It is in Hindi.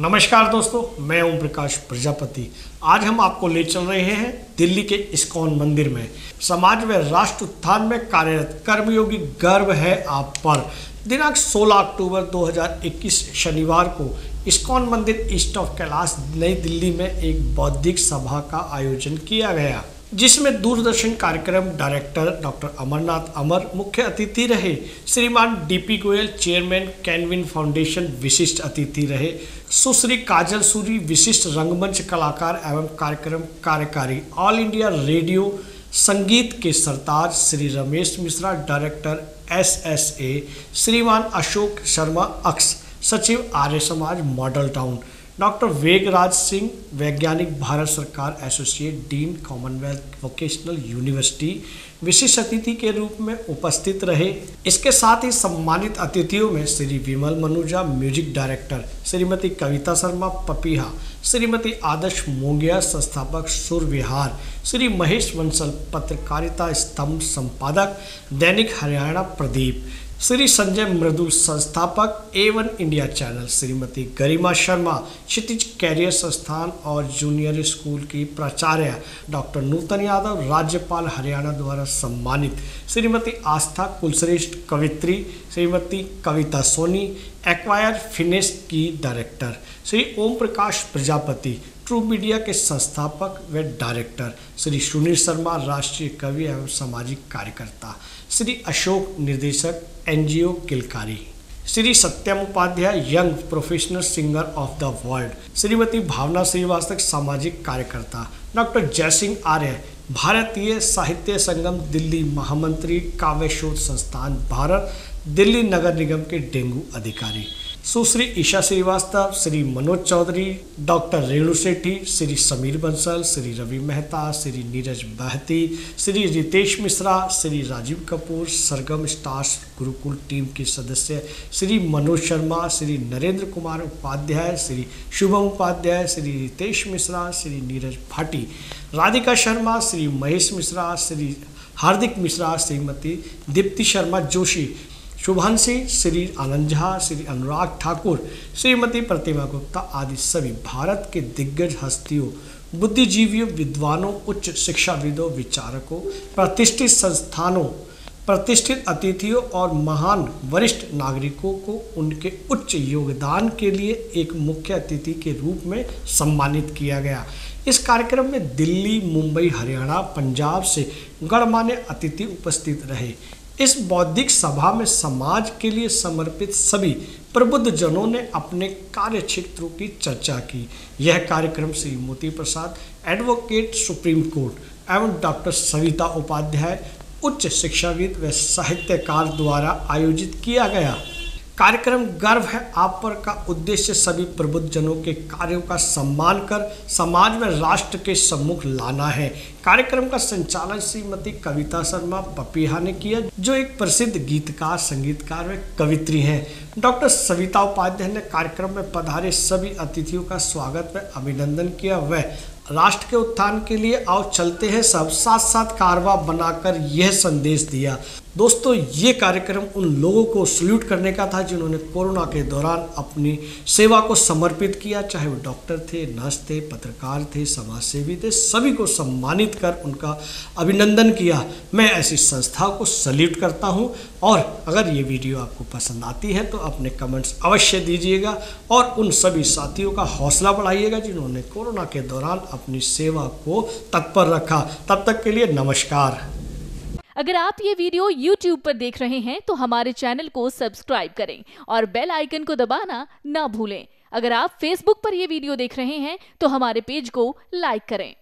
नमस्कार दोस्तों, मैं ओम प्रकाश प्रजापति। आज हम आपको ले चल रहे हैं दिल्ली के इस्कॉन मंदिर में। समाज व राष्ट्र उत्थान में कार्यरत कर्मयोगी, गर्व है आप पर। दिनांक 16 अक्टूबर 2021 शनिवार को इस्कॉन मंदिर ईस्ट ऑफ कैलाश नई दिल्ली में एक बौद्धिक सभा का आयोजन किया गया, जिसमें दूरदर्शन कार्यक्रम डायरेक्टर डॉक्टर अमरनाथ अमर मुख्य अतिथि रहे। श्रीमान D P Goyal chairman Canwin Foundation विशिष्ट अतिथि रहे। सुश्री काजल सूरी विशिष्ट रंगमंच कलाकार एवं कार्यक्रम कार्यकारी। ऑल इंडिया रेडियो संगीत के सरताज श्री रमेश मिश्रा डायरेक्टर SSA। श्रीमान अशोक शर्मा अक्ष सचिव Arya Samaj model town. Doctor Vegraj Singh वैज्ञानिक भारत सरकार associate dean Commonwealth vocational university विशिष्ट अतिथि के रूप में उपस्थित रहे। इसके साथ ही सम्मानित अतिथियों में श्री विमल मनुजा म्यूजिक डायरेक्टर, श्रीमती कविता शर्मा पपीहा, श्रीमती आदर्श मौगिया संस्थापक सुर विहार, श्री महेश वंसल पत्रकारिता स्तंभ संपादक दैनिक हरियाणा प्रदीप, श्री संजय मृदुल संस्थापक A1 India channel, Shrimati Garima Sharma Kshitij career संस्थान और जूनियर स्कूल की प्राचार्य, डॉक्टर नूतन यादव राज्यपाल हरियाणा द्वारा सम्मानित, श्रीमती आस्था पुलश्रेष्ठ कवित्री, श्रीमती कविता सोनी एक्वायर फिनेस की director, Shri Om Prakash Prajapati true media के संस्थापक व डायरेक्टर, श्री सुनील शर्मा राष्ट्रीय कवि एवं सामाजिक कार्यकर्ता, श्री अशोक निर्देशक NGO Kilkari, Shri Satyam Upadhyay young professional singer of the world, Shrimati Bhavna Srivastava सामाजिक कार्यकर्ता, डॉक्टर जयसिंह आर्य भारतीय साहित्य संगम दिल्ली महामंत्री काव्य शोध संस्थान भारत दिल्ली नगर निगम के डेंगू अधिकारी, Sushri Isha Srivastava, Shri Manoj Chaudhary, doctor Renu Sethi, Shri Sameer Bansal, Shri Ravi Mehta, Shri Neeraj Bhati, Shri Ritesh Mishra, Shri Rajiv Kapoor Sargam stars Gurukul team के सदस्य, श्री मनोज शर्मा, श्री नरेंद्र कुमार उपाध्याय, श्री शुभम उपाध्याय, श्री रितेश मिश्रा, श्री नीरज भाटी, राधिका शर्मा, श्री महेश मिश्रा, श्री हार्दिक मिश्रा, श्रीमती दीप्ति शर्मा जोशी, शुभांशी, श्री आनंद झा, श्री अनुराग ठाकुर, श्रीमती प्रतिमा गुप्ता आदि सभी भारत के दिग्गज हस्तियों, बुद्धिजीवियों, विद्वानों, उच्च शिक्षाविदों, विचारकों, प्रतिष्ठित संस्थानों, प्रतिष्ठित अतिथियों और महान वरिष्ठ नागरिकों को उनके उच्च योगदान के लिए एक मुख्य अतिथि के रूप में सम्मानित किया गया। इस कार्यक्रम में दिल्ली, मुंबई, हरियाणा, पंजाब से गणमान्य अतिथि उपस्थित रहे। इस बौद्धिक सभा में समाज के लिए समर्पित सभी प्रबुद्ध जनों ने अपने कार्य क्षेत्रों की चर्चा की। यह कार्यक्रम Shri Moti Prasad advocate Supreme Court एवं डॉक्टर सविता उपाध्याय उच्च शिक्षाविद व साहित्यकार द्वारा आयोजित किया गया। कार्यक्रम गर्व है आप पर का उद्देश्य सभी प्रबुद्धजनों के कार्यों का सम्मान कर समाज में राष्ट्र के सम्मुख लाना है। कार्यक्रम का संचालन श्रीमती कविता शर्मा पपीहा ने किया, जो एक प्रसिद्ध गीतकार, संगीतकार व कवित्री हैं। डॉक्टर सविता उपाध्याय ने कार्यक्रम में पधारे सभी अतिथियों का स्वागत व अभिनंदन किया। वह राष्ट्र के उत्थान के लिए आओ चलते हैं सब साथ साथ कारवा बनाकर यह संदेश दिया। दोस्तों, ये कार्यक्रम उन लोगों को सल्यूट करने का था जिन्होंने कोरोना के दौरान अपनी सेवा को समर्पित किया, चाहे वो डॉक्टर थे, नर्स थे, पत्रकार थे, समाजसेवी थे। सभी को सम्मानित कर उनका अभिनंदन किया। मैं ऐसी संस्थाओं को सल्यूट करता हूं। और अगर ये वीडियो आपको पसंद आती है तो अपने कमेंट्स अवश्य दीजिएगा और उन सभी साथियों का हौसला बढ़ाइएगा जिन्होंने कोरोना के दौरान अपनी सेवा को तत्पर रखा। तब तक के लिए नमस्कार। अगर आप ये वीडियो YouTube पर देख रहे हैं तो हमारे चैनल को सब्सक्राइब करें और बेल आइकन को दबाना ना भूलें। अगर आप Facebook पर ये वीडियो देख रहे हैं तो हमारे पेज को लाइक करें।